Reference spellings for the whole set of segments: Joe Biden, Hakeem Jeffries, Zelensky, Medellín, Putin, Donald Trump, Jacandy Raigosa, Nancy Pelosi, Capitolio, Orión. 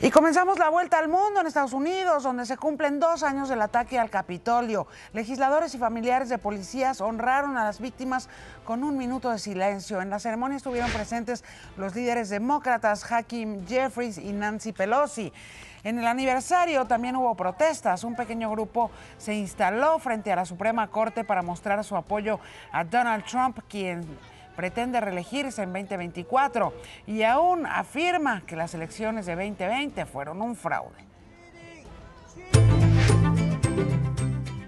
Y comenzamos la vuelta al mundo en Estados Unidos, donde se cumplen 2 años del ataque al Capitolio. Legisladores y familiares de policías honraron a las víctimas con 1 minuto de silencio. En la ceremonia estuvieron presentes los líderes demócratas Hakeem Jeffries y Nancy Pelosi. En el aniversario también hubo protestas. Un pequeño grupo se instaló frente a la Suprema Corte para mostrar su apoyo a Donald Trump, quien pretende reelegirse en 2024 y aún afirma que las elecciones de 2020 fueron un fraude.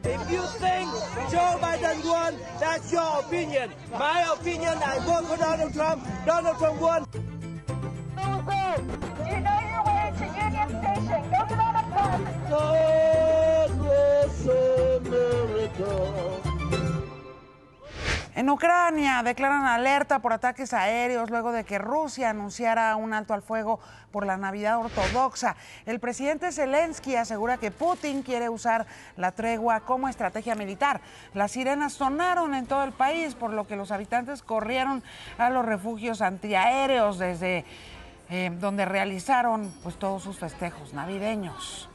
If you think Joe Biden won, that's your opinion. My opinion, I vote for Donald Trump. Donald Trump won. You know your way to Union Station. Go to Donald Trump. God bless America. En Ucrania declaran alerta por ataques aéreos luego de que Rusia anunciara un alto al fuego por la Navidad ortodoxa. El presidente Zelensky asegura que Putin quiere usar la tregua como estrategia militar. Las sirenas sonaron en todo el país, por lo que los habitantes corrieron a los refugios antiaéreos desde donde realizaron todos sus festejos navideños.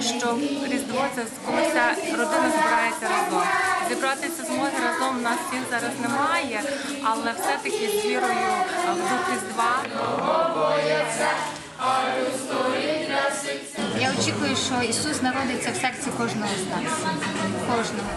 Що Різдво це коли родина збирається разом. Зібратися змоги разом нас всіх зараз немає, але все-таки з вірою в дух Різдва. Я очікую, що Ісус народиться в серці кожного з нас. Кожного.